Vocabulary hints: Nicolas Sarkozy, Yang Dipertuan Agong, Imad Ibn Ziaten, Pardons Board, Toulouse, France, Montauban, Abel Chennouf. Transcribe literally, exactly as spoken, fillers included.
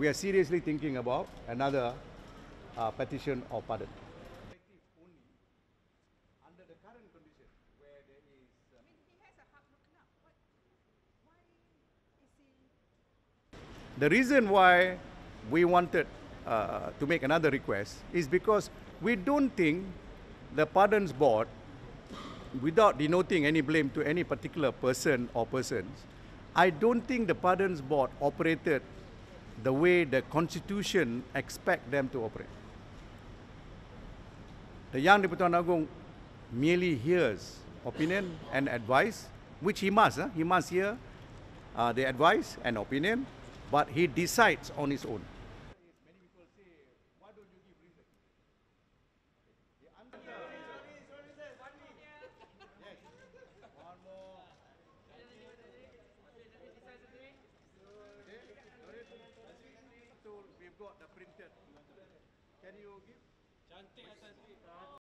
we are seriously thinking about another uh, petition or pardon. Under the current condition where there is... I mean, he has a hard looking up. What, why is he... The reason why we wanted uh, to make another request is because we don't think the Pardons Board, without denoting any blame to any particular person or persons, I don't think the Pardons Board operated the way the Constitution expects them to operate. The Yang Dipertuan Agong merely hears opinion and advice, which he must. Huh? He must hear uh, the advice and opinion, but he decides on his own. Many people say, why don't you give reason? The answer we've got the printed. Can you give?